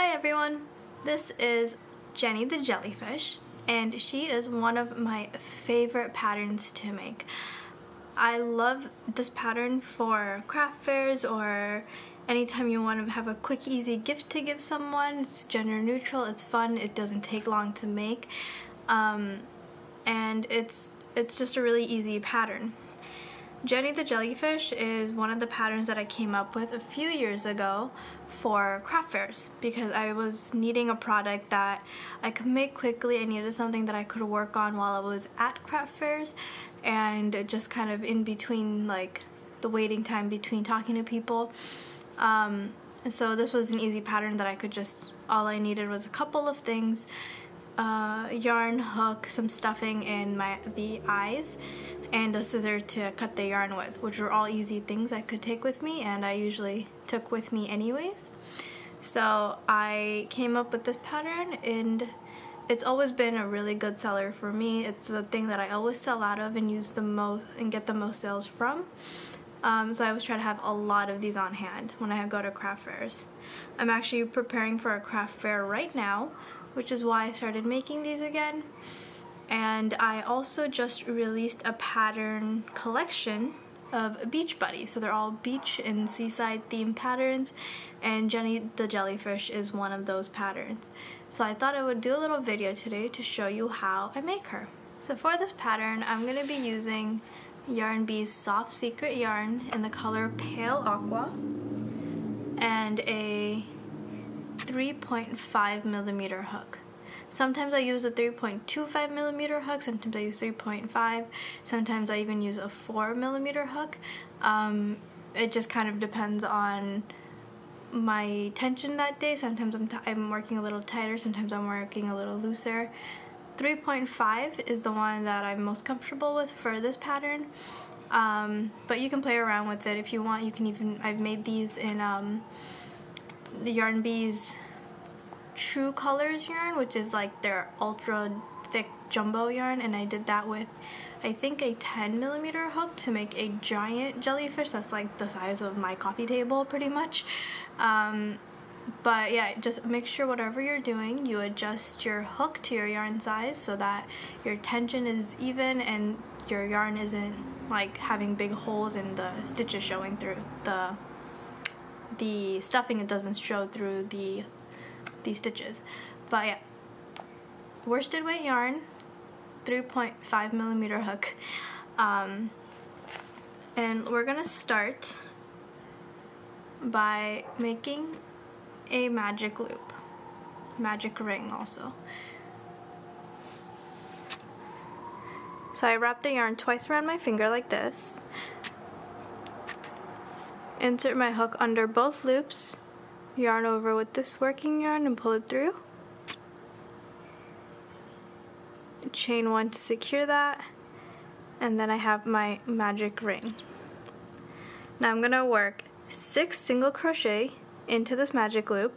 Hi everyone, this is Jenny the Jellyfish, and she is one of my favorite patterns to make. I love this pattern for craft fairs or anytime you want to have a quick, easy gift to give someone. It's gender neutral, it's fun, it doesn't take long to make, and it's just a really easy pattern. Jenny the Jellyfish is one of the patterns that I came up with a few years ago for craft fairs because I was needing a product that I could make quickly. I needed something that I could work on while I was at craft fairs and just kind of in between, like the waiting time between talking to people. So this was an easy pattern that I could just, all I needed was a couple of things, yarn, hook, some stuffing in the eyes, and a scissor to cut the yarn with, which were all easy things I could take with me and I usually took with me anyways. So I came up with this pattern and it's always been a really good seller for me. It's the thing that I always sell out of and use the most and get the most sales from. So I always try to have a lot of these on hand when I go to craft fairs. I'm actually preparing for a craft fair right now, which is why I started making these again. And I also just released a pattern collection of Beach Buddies. So they're all beach and seaside themed patterns, and Jenny the Jellyfish is one of those patterns. So I thought I would do a little video today to show you how I make her. So for this pattern, I'm going to be using YarnBee's Soft Secret yarn in the color Pale Aqua and a 3.5mm hook. Sometimes I use a 3.25mm hook, sometimes I use 3.5, sometimes I even use a 4mm hook. It just kind of depends on my tension that day. Sometimes I'm working a little tighter, sometimes I'm working a little looser. 3.5 is the one that I'm most comfortable with for this pattern, but you can play around with it if you want. You can even, I've made these in the YarnBee's True Colors yarn, which is like their ultra thick jumbo yarn, and I did that with I think a 10mm hook to make a giant jellyfish that's like the size of my coffee table pretty much. But yeah, just make sure whatever you're doing you adjust your hook to your yarn size so that your tension is even and your yarn isn't like having big holes and the stitches showing through the stuffing. It doesn't show through these stitches. But yeah, worsted weight yarn, 3.5mm hook, and we're gonna start by making a magic loop, magic ring also. So I wrap the yarn twice around my finger like this, insert my hook under both loops, yarn over with this working yarn and pull it through, chain one to secure that, and then I have my magic ring. Now I'm gonna work 6 single crochet into this magic loop,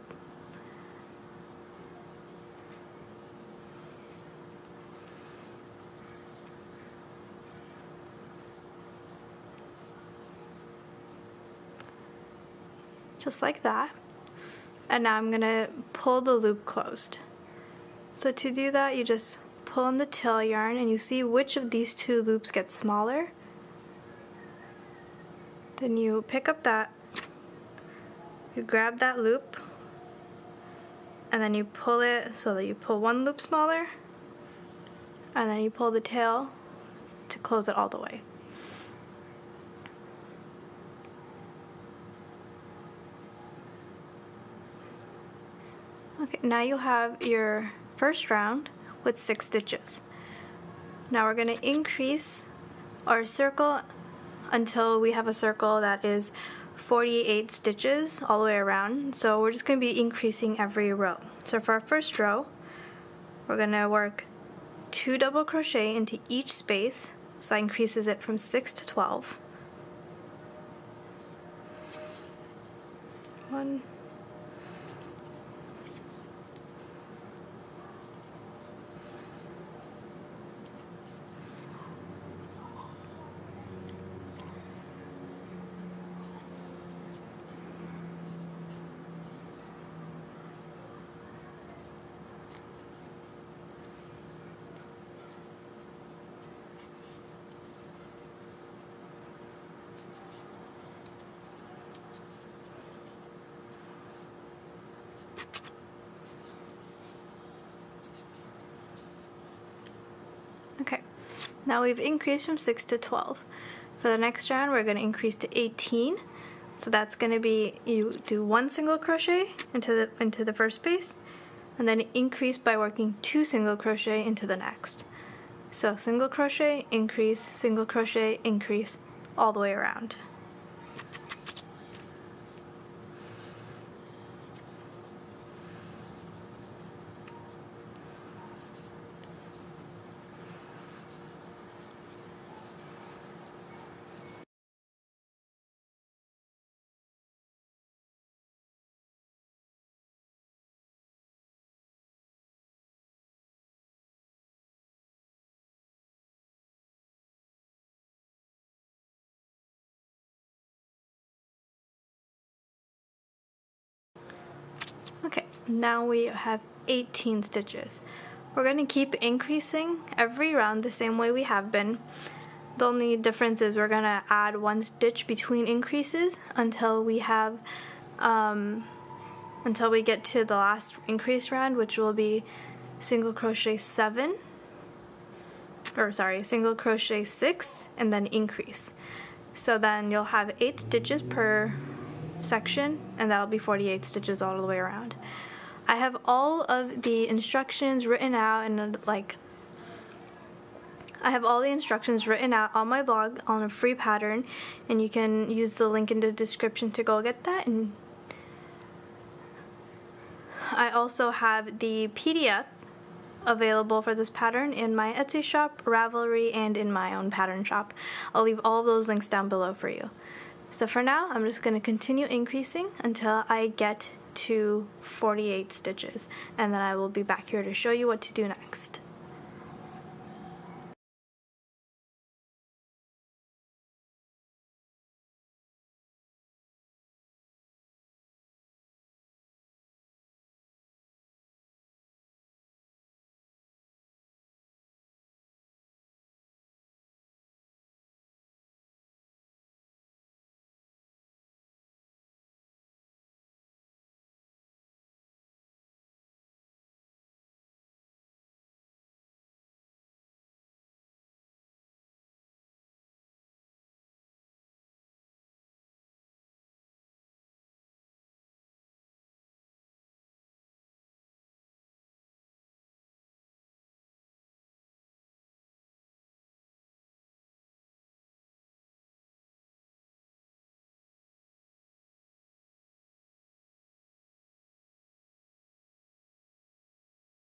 just like that. And now I'm going to pull the loop closed. So to do that, you just pull on the tail yarn and you see which of these two loops get smaller. Then you pick up that, you grab that loop, and then you pull it so that you pull one loop smaller, and then you pull the tail to close it all the way. Okay, now you have your first round with 6 stitches. Now we're going to increase our circle until we have a circle that is 48 stitches all the way around. So we're just going to be increasing every row. So for our first row, we're going to work 2 double crochet into each space, so that increases it from 6 to 12. 1. Now we've increased from 6 to 12. For the next round, we're going to increase to 18. So that's going to be, you do one single crochet into the first space, and then increase by working 2 single crochet into the next. So single crochet, increase, single crochet, increase, all the way around. Okay, now we have 18 stitches. We're going to keep increasing every round the same way we have been. The only difference is we're going to add 1 stitch between increases until we have, until we get to the last increase round, which will be single crochet 7, or sorry, single crochet 6, and then increase. So then you'll have 8 stitches per section, and that'll be 48 stitches all the way around. I have all of the instructions written out, and on my blog on a free pattern, and you can use the link in the description to go get that. And I also have the PDF available for this pattern in my Etsy shop, Ravelry, and in my own pattern shop. I'll leave all of those links down below for you. So for now, I'm just going to continue increasing until I get to 48 stitches, and then I will be back here to show you what to do next.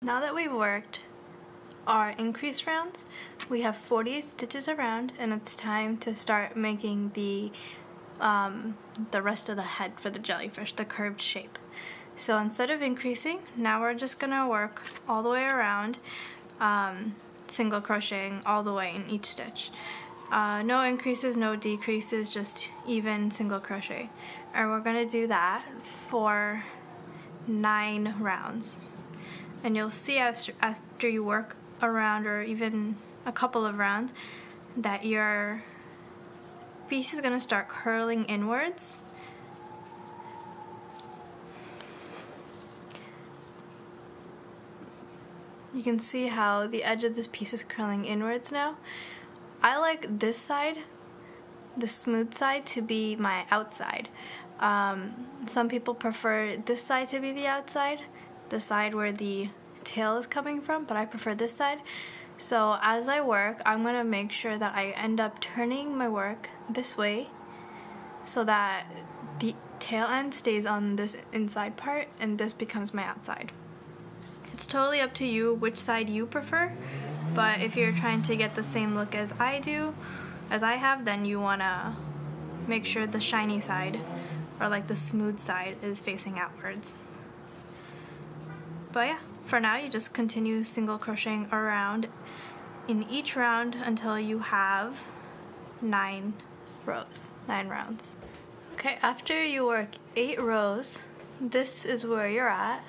Now that we've worked our increase rounds, we have 48 stitches around, and it's time to start making the rest of the head for the jellyfish, the curved shape. So instead of increasing, now we're just going to work all the way around, single crocheting all the way in each stitch. No increases, no decreases, just even single crochet. And we're going to do that for 9 rounds. And you'll see after you work around, or even a couple of rounds, that your piece is going to start curling inwards. You can see how the edge of this piece is curling inwards now. I like this side, the smooth side, to be my outside. Some people prefer this side to be the outside, the side where the tail is coming from, but I prefer this side. So as I work, I'm going to make sure that I end up turning my work this way so that the tail end stays on this inside part and this becomes my outside. It's totally up to you which side you prefer, but if you're trying to get the same look as I do, as I have, then you want to make sure the shiny side, or like the smooth side, is facing outwards. But yeah, for now you just continue single crocheting around in each round until you have 9 rounds. Okay, after you work 8 rows, this is where you're at.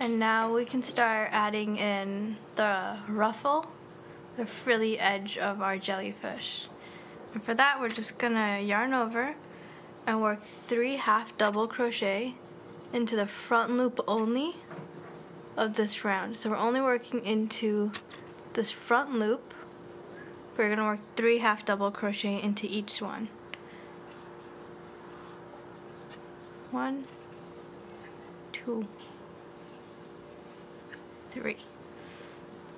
And now we can start adding in the ruffle, the frilly edge of our jellyfish. And for that, we're just gonna yarn over and work 3 half double crochet into the front loop only of this round. So we're only working into this front loop we're going to work 3 half double crochet into each one. 1, 2, 3.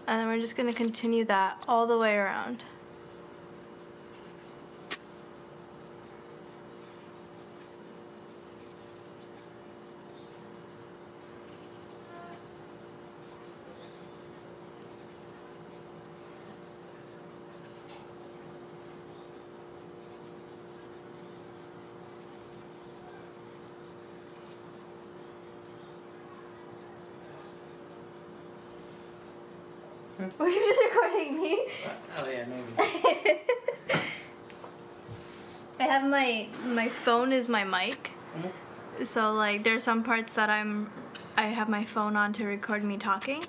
And then we're just going to continue that all the way around. Were you just recording me? Oh yeah, maybe. I have my phone is my mic, so like there's some parts that I have my phone on to record me talking,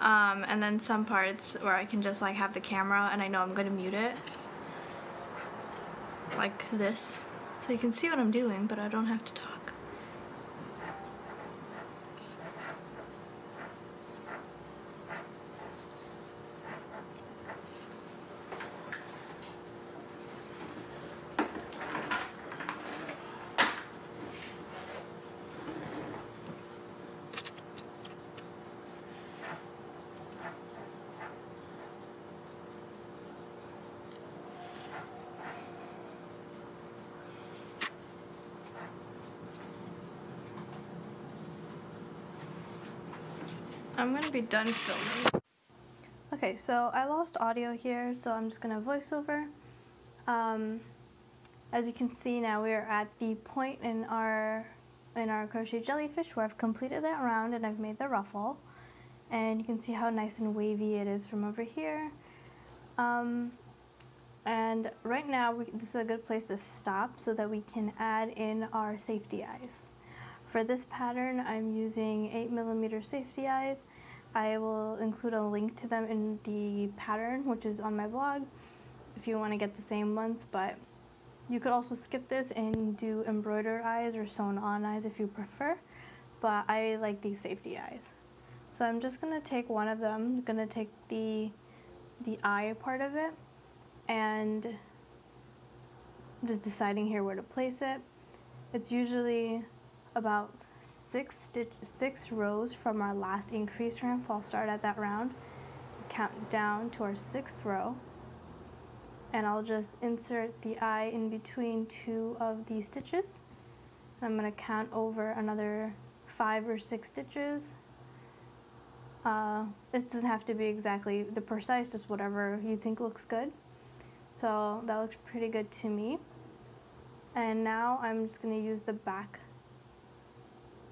and then some parts where I can just like have the camera and I know I'm gonna mute it, like this, so you can see what I'm doing, but I don't have to talk. I'm gonna be done filming. Okay, so I lost audio here, so I'm just gonna voiceover. As you can see now, we are at the point in our crochet jellyfish where I've completed that round and I've made the ruffle, and you can see how nice and wavy it is from over here. And right now, this is a good place to stop so that we can add in our safety eyes. For this pattern, I'm using 8mm safety eyes. I will include a link to them in the pattern, which is on my blog, if you want to get the same ones, but you could also skip this and do embroidered eyes or sewn on eyes if you prefer, but I like these safety eyes. So I'm just going to take one of them, I'm going to take the eye part of it, and I'm just deciding here where to place it. It's usually about 6 rows from our last increase round, so I'll start at that round, count down to our 6th row, and I'll just insert the eye in between 2 of these stitches. I'm going to count over another 5 or 6 stitches. This doesn't have to be exactly the precise, just whatever you think looks good. So that looks pretty good to me. And now I'm just going to use the back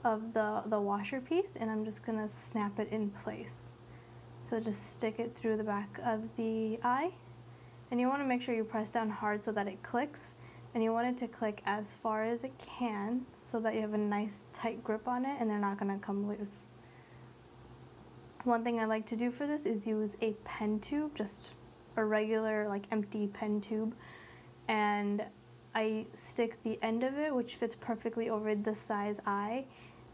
of the washer piece, and I'm just gonna snap it in place. So just stick it through the back of the eye, and you want to make sure you press down hard so that it clicks, and you want it to click as far as it can so that you have a nice tight grip on it and they're not gonna come loose. One thing I like to do for this is use a pen tube, just a regular like empty pen tube, and I stick the end of it, which fits perfectly over the size eye,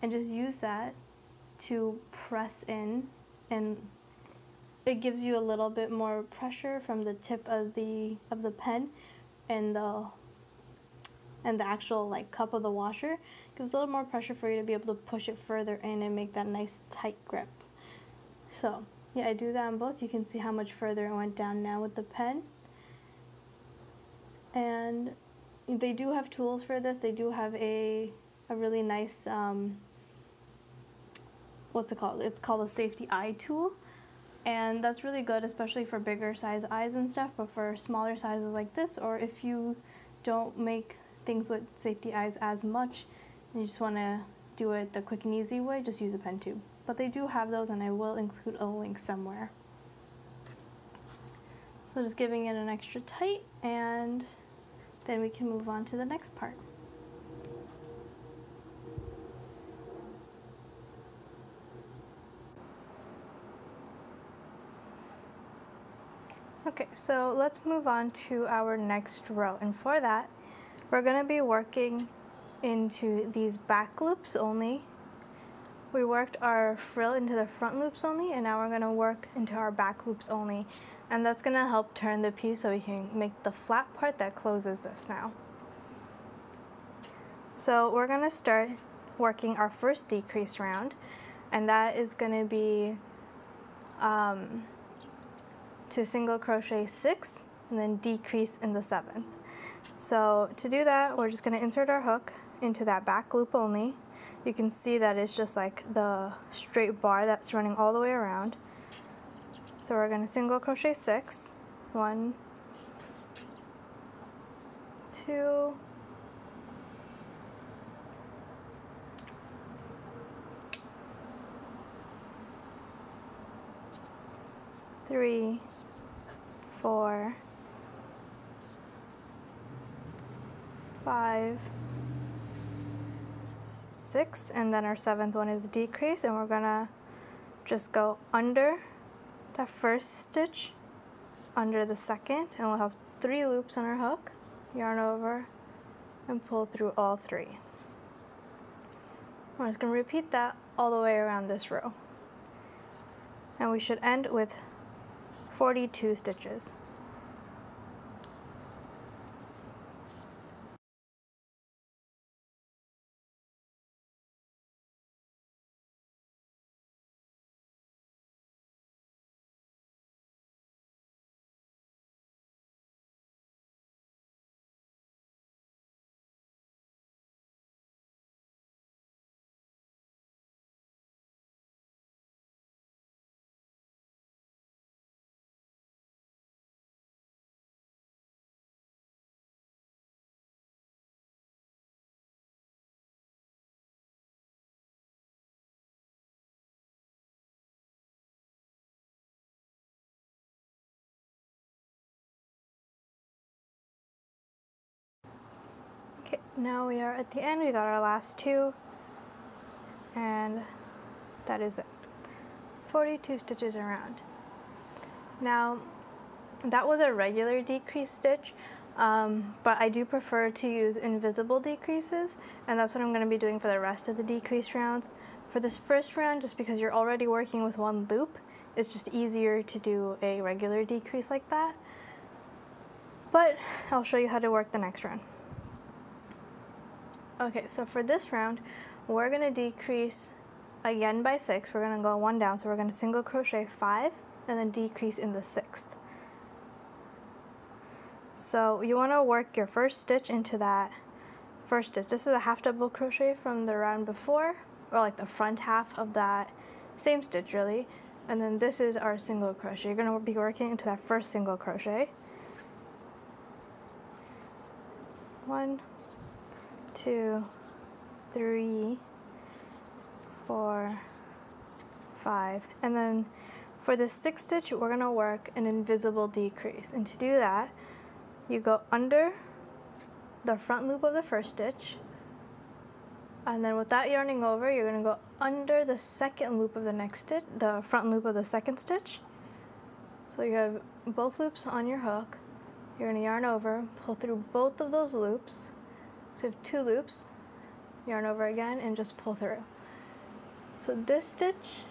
and just use that to press in, and it gives you a little bit more pressure from the tip of the pen and the actual like cup of the washer. It gives a little more pressure for you to be able to push it further in and make that nice tight grip. So yeah, I do that on both. You can see how much further it went down now with the pen. And they do have tools for this. They do have a really nice what's it called? It's called a safety eye tool, and that's really good, especially for bigger size eyes and stuff. But for smaller sizes like this, or if you don't make things with safety eyes as much and you just want to do it the quick and easy way, just use a pen tube. But they do have those, and I will include a link somewhere. So just giving it an extra tight, and then we can move on to the next part. Okay, so let's move on to our next row, and for that we're going to be working into these back loops only. We worked our frill into the front loops only, and now we're going to work into our back loops only. And that's gonna help turn the piece so we can make the flat part that closes this now. So we're gonna start working our first decrease round, and that is gonna be to single crochet 6 and then decrease in the 7th. So to do that, we're just gonna insert our hook into that back loop only. You can see that it's just like the straight bar that's running all the way around. So we're gonna single crochet 6, 1, 2, three, 4, 5, 6, and then our 7th one is decrease, and we're gonna just go under that first stitch, under the 2nd, and we'll have 3 loops on our hook, yarn over, and pull through all 3. We're just gonna repeat that all the way around this row. And we should end with 42 stitches. Now we are at the end, we got our last 2, and that is it. 42 stitches around. Now, that was a regular decrease stitch, but I do prefer to use invisible decreases, and that's what I'm going to be doing for the rest of the decrease rounds. For this first round, just because you're already working with one loop, it's just easier to do a regular decrease like that. But I'll show you how to work the next round. Okay, so for this round, we're gonna decrease again by 6. We're gonna go 1 down, so we're gonna single crochet 5 and then decrease in the 6th. So you wanna work your first stitch into that first stitch. This is a half double crochet from the round before, or like the front half of that same stitch really. And then this is our single crochet. You're gonna be working into that first single crochet. 1, 2, 3, 4, 5, and then for the 6th stitch we're going to work an invisible decrease, and to do that you go under the front loop of the first stitch, and then without yarning over you're going to go under the second loop of the next stitch, the front loop of the 2nd stitch, so you have both loops on your hook, you're going to yarn over, pull through both of those loops. So you have 2 loops, yarn over again, and just pull through. So this stitch,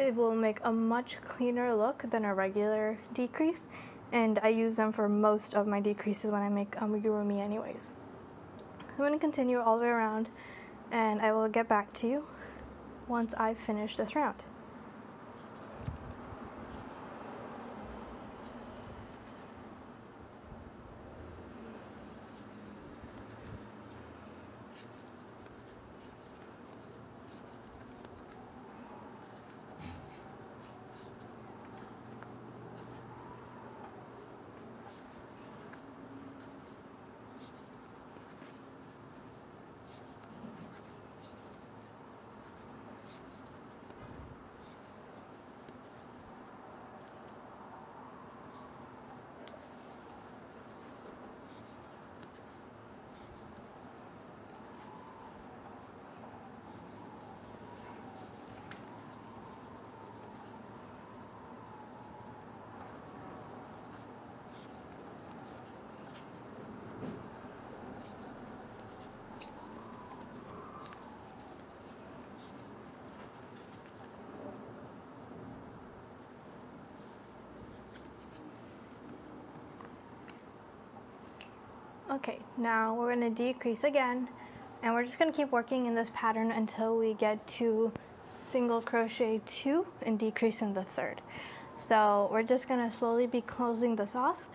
it will make a much cleaner look than a regular decrease, and I use them for most of my decreases when I make amigurumi anyways. I'm going to continue all the way around, and I will get back to you once I finish this round. Okay, now we're going to decrease again, and we're just going to keep working in this pattern until we get to single crochet 2 and decrease in the 3rd. So we're just going to slowly be closing this off,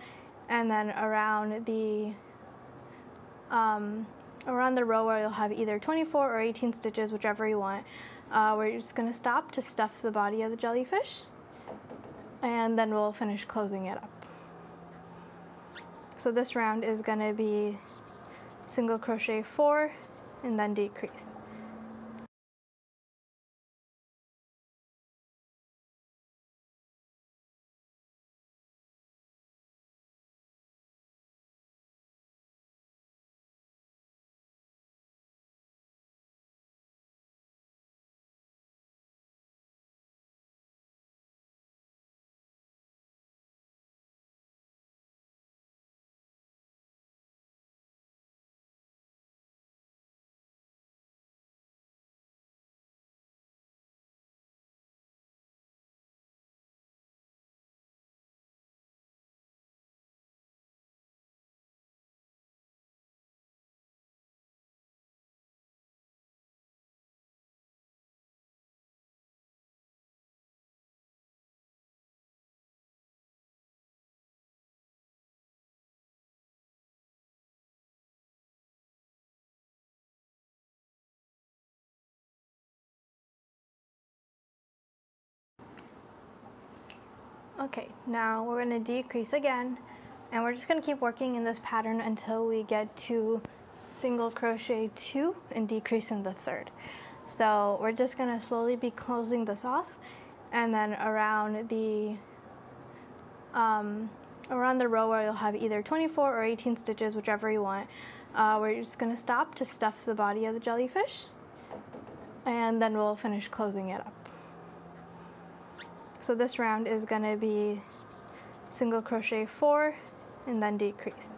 and then around the row where you'll have either 24 or 18 stitches, whichever you want, we're just going to stop to stuff the body of the jellyfish, and then we'll finish closing it up. So this round is going to be single crochet 4 and then decrease. Okay, now we're going to decrease again, and we're just going to keep working in this pattern until we get to single crochet 2 and decrease in the 3rd. So we're just going to slowly be closing this off, and then around the row where you'll have either 24 or 18 stitches, whichever you want, we're just going to stop to stuff the body of the jellyfish, and then we'll finish closing it up. So this round is going to be single crochet 4 and then decrease.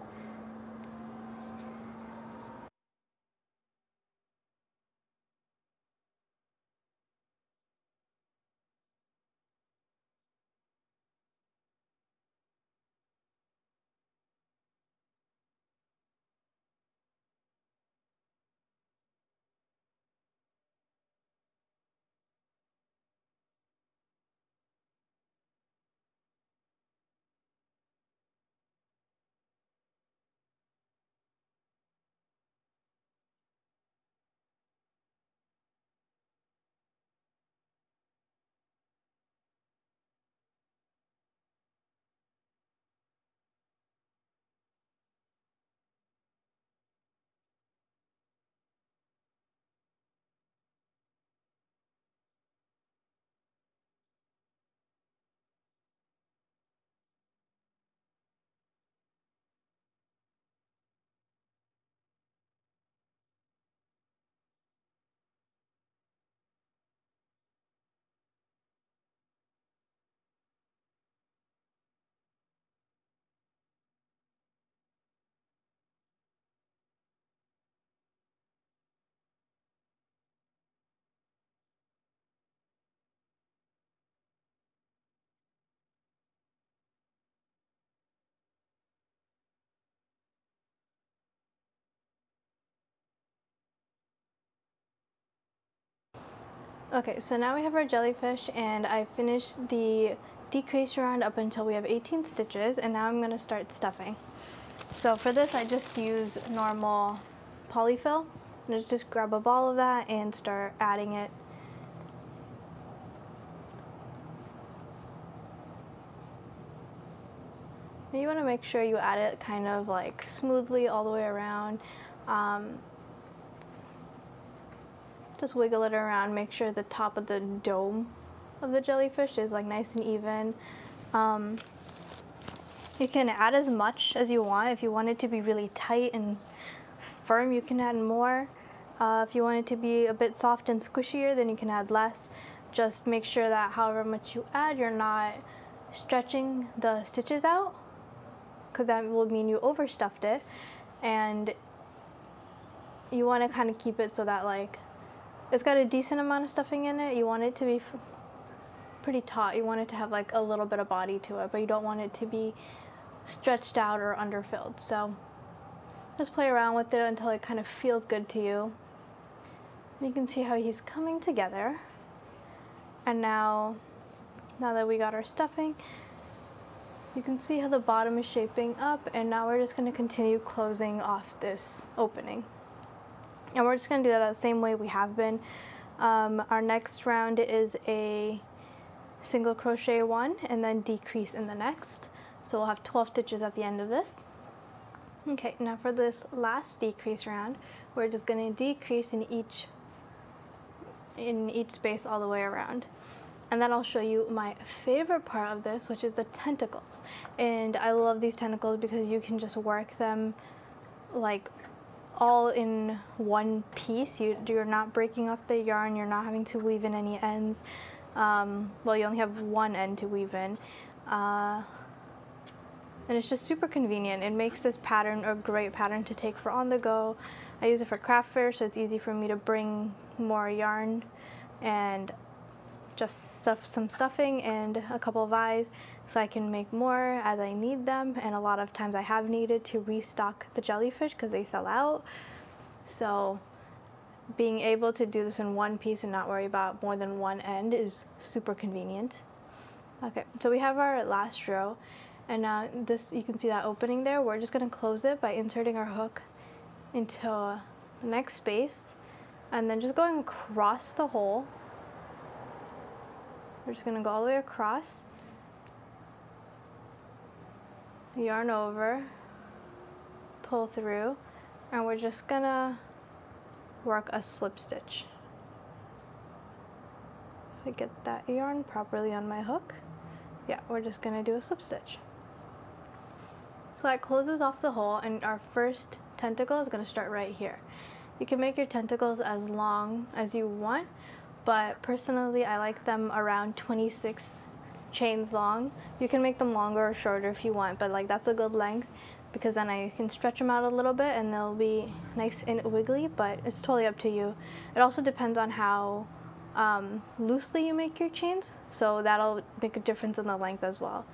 Okay, so now we have our jellyfish, and I finished the decrease round up until we have 18 stitches, and now I'm going to start stuffing. So for this I just use normal polyfill, and I just grab a ball of that and start adding it. And you want to make sure you add it kind of like smoothly all the way around. Just wiggle it around, make sure the top of the dome of the jellyfish is like nice and even. You can add as much as you want. If you want it to be really tight and firm, you can add more. If you want it to be a bit soft and squishier, then you can add less. Just make sure that however much you add, you're not stretching the stitches out, because that will mean you overstuffed it. And you want to kind of keep it so that like it's got a decent amount of stuffing in it. You want it to be pretty taut. You want it to have like a little bit of body to it, but you don't want it to be stretched out or underfilled. So Just play around with it until it kind of feels good to you. You can see how he's coming together. And now that we got our stuffing, you can see how the bottom is shaping up, and now we're just going to continue closing off this opening. And we're just going to do that the same way we have been. Our next round is a single crochet one and then decrease in the next. So we'll have 12 stitches at the end of this. Okay, now for this last decrease round, we're just going to decrease in each space all the way around. And then I'll show you my favorite part of this, which is the tentacles. And I love these tentacles because you can just work them like all in one piece. You're not breaking off the yarn, you're not having to weave in any ends. Well, you only have one end to weave in. And it's just super convenient. It makes this pattern a great pattern to take for on the go. I use it for craft fair, so it's easy for me to bring more yarn and just some stuffing and a couple of eyes, so I can make more as I need them. And a lot of times I have needed to restock the jellyfish because they sell out. So being able to do this in one piece and not worry about more than one end is super convenient. Okay, so we have our last row, and now this, you can see that opening there. We're just going to close it by inserting our hook into the next space and then just going across the hole. We're just going to go all the way across, yarn over, pull through, and we're just going to work a slip stitch. If I get that yarn properly on my hook, yeah, we're just going to do a slip stitch. So that closes off the hole, and our first tentacle is going to start right here. You can make your tentacles as long as you want, but personally I like them around 26 chains long. You can make them longer or shorter if you want, but like that's a good length because then I can stretch them out a little bit and they'll be nice and wiggly, but it's totally up to you. It also depends on how loosely you make your chains, so that'll make a difference in the length as well.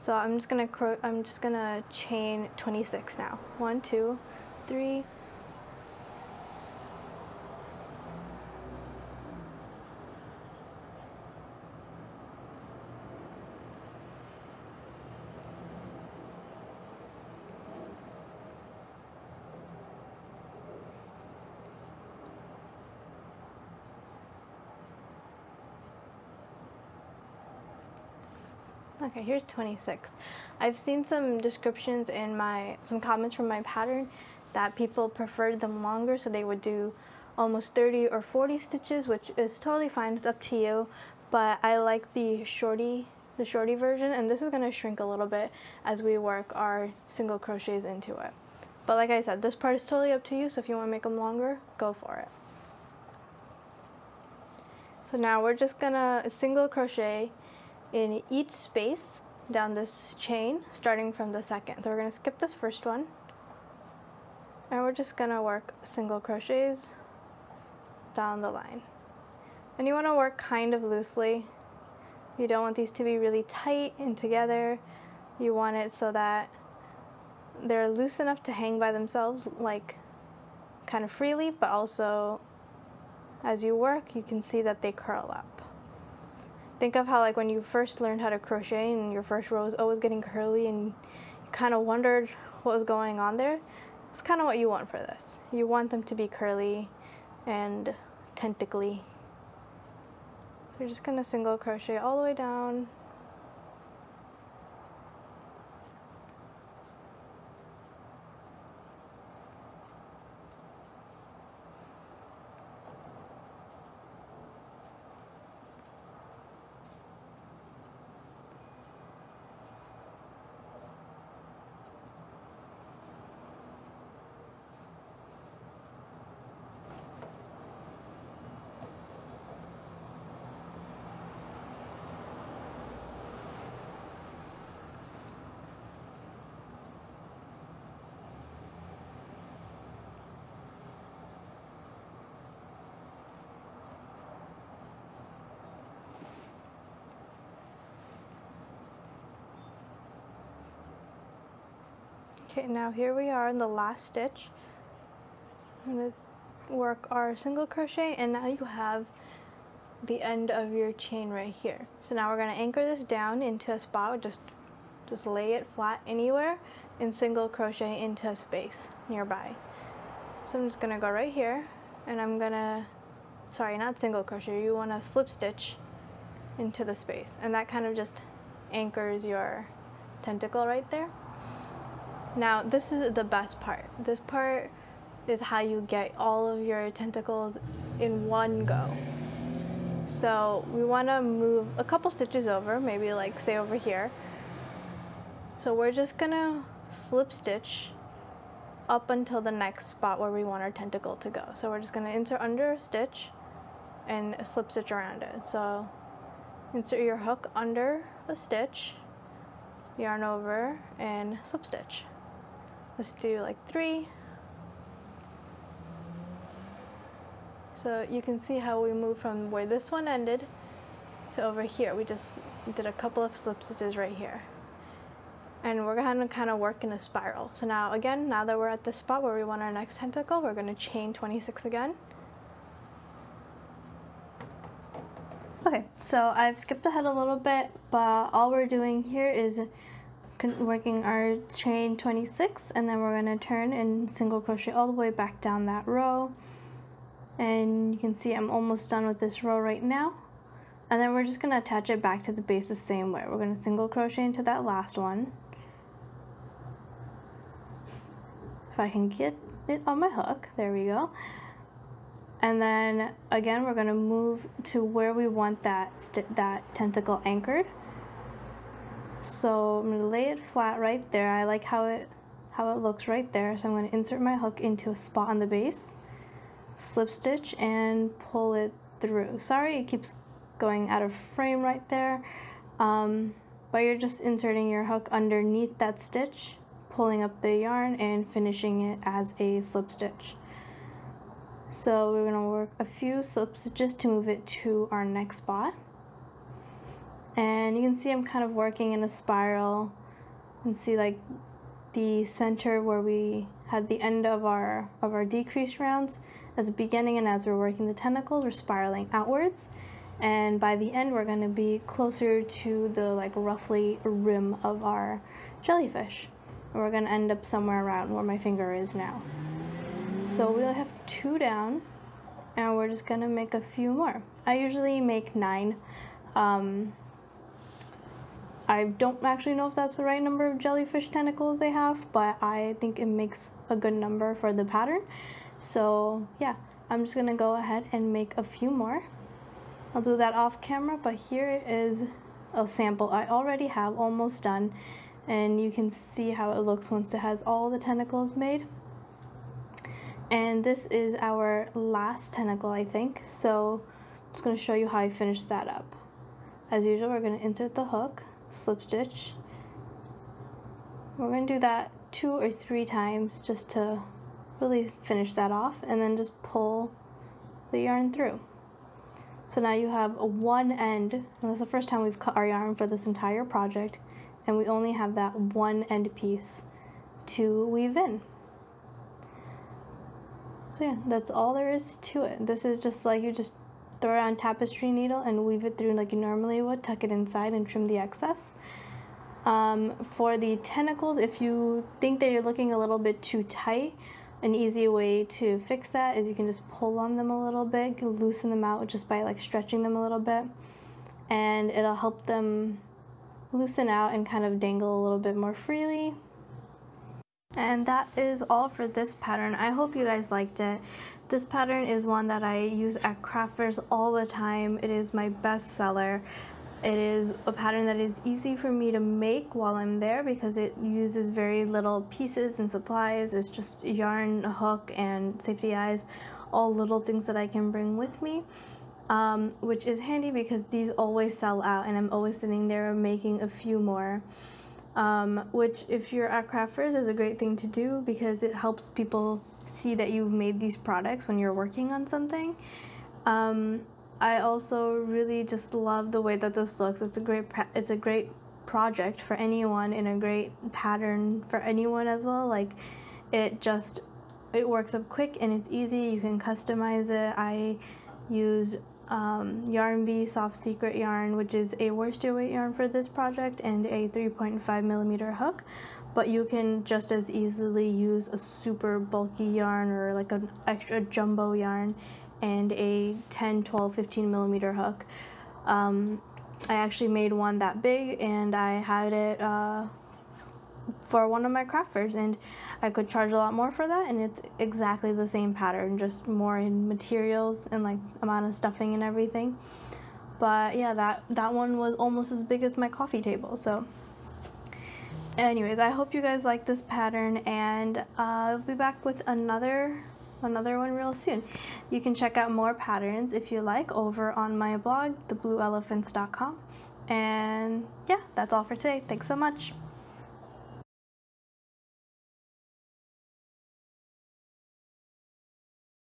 So I'm just gonna chain 26 now. 1, 2, 3. Okay, here's 26. I've seen some descriptions in some comments from my pattern that people preferred them longer, so they would do almost 30 or 40 stitches, which is totally fine, it's up to you. But I like the shorty version, and this is gonna shrink a little bit as we work our single crochets into it. But like I said, this part is totally up to you, so if you wanna make them longer, go for it. So now we're just gonna single crochet in each space down this chain, starting from the second. So we're going to skip this first one, and we're just going to work single crochets down the line. And you want to work kind of loosely. You don't want these to be really tight and together. You want it so that they're loose enough to hang by themselves, like kind of freely, but also as you work you can see that they curl up. Think of how, like, when you first learned how to crochet and your first row was always getting curly and you kind of wondered what was going on there. It's kind of what you want for this. You want them to be curly and tentacly. So we're just going to single crochet all the way down. Okay, now here we are in the last stitch. I'm going to work our single crochet, and now you have the end of your chain right here. So now we're going to anchor this down into a spot, just lay it flat anywhere, and single crochet into a space nearby. So I'm just going to go right here, and I'm going to, sorry, not single crochet, you want to slip stitch into the space, and that kind of just anchors your tentacle right there. Now this is the best part. This part is how you get all of your tentacles in one go. So we want to move a couple stitches over, maybe like say over here. So we're just gonna slip stitch up until the next spot where we want our tentacle to go. So we're just gonna insert under a stitch and slip stitch around it. So insert your hook under a stitch, yarn over, and slip stitch. Let's do like 3. So you can see how we moved from where this one ended to over here. We just did a couple of slip stitches right here. And we're going to kind of work in a spiral. So now again, now that we're at the spot where we want our next tentacle, we're going to chain 26 again. Okay, so I've skipped ahead a little bit, but all we're doing here is working our chain 26, and then we're going to turn and single crochet all the way back down that row. And you can see I'm almost done with this row right now. And then we're just going to attach it back to the base the same way. We're going to single crochet into that last one. If I can get it on my hook, there we go. And then again, we're going to move to where we want that tentacle anchored. So I'm going to lay it flat right there. I like how it looks right there. So I'm going to insert my hook into a spot on the base, slip stitch, and pull it through. Sorry, it keeps going out of frame right there, but you're just inserting your hook underneath that stitch, pulling up the yarn, and finishing it as a slip stitch. So we're going to work a few slip stitches to move it to our next spot. And you can see I'm kind of working in a spiral. You can see like the center where we had the end of our decrease rounds as a beginning, and as we're working the tentacles, we're spiraling outwards. And by the end, we're going to be closer to the like roughly rim of our jellyfish. And we're going to end up somewhere around where my finger is now. So we have 2 down, and we're just going to make a few more. I usually make 9. I don't actually know if that's the right number of jellyfish tentacles they have, but I think it makes a good number for the pattern. So yeah, I'm just going to go ahead and make a few more. I'll do that off camera, but here is a sample I already have almost done, and you can see how it looks once it has all the tentacles made. And this is our last tentacle, I think, so I'm just going to show you how I finish that up. As usual, we're going to insert the hook, slip stitch. We're going to do that 2 or 3 times just to really finish that off, and then just pull the yarn through. So now you have one end, and that's the first time we've cut our yarn for this entire project, and we only have that one end piece to weave in. So yeah, that's all there is to it. This is just like you just throw it on a tapestry needle and weave it through like you normally would, tuck it inside and trim the excess. For the tentacles, if you think that you're looking a little bit too tight, an easy way to fix that is you can just pull on them a little bit, loosen them out just by like stretching them a little bit, and it'll help them loosen out and kind of dangle a little bit more freely. And that is all for this pattern. I hope you guys liked it. This pattern is one that I use at craft fairs all the time. It is my best seller. It is a pattern that is easy for me to make while I'm there because it uses very little pieces and supplies. It's just yarn, a hook, and safety eyes, all little things that I can bring with me, which is handy because these always sell out and I'm always sitting there making a few more, which if you're at craft fairs is a great thing to do because it helps people see that you've made these products when you're working on something. I also really just love the way that this looks. It's a great project for anyone and a great pattern for anyone as well. Like, it works up quick and it's easy. You can customize it. I use YarnBee Soft Secret yarn, which is a worsted weight yarn for this project, and a 3.5mm hook, but you can just as easily use a super bulky yarn or like an extra jumbo yarn and a 10, 12, 15mm hook. I actually made one that big, and I had it for one of my craft fairs, and I could charge a lot more for that, and it's exactly the same pattern, just more in materials and like amount of stuffing and everything. But yeah, that one was almost as big as my coffee table. So anyways, I hope you guys like this pattern, and I'll be back with another one real soon. You can check out more patterns if you like over on my blog, theblueelephants.com. And yeah, that's all for today. Thanks so much.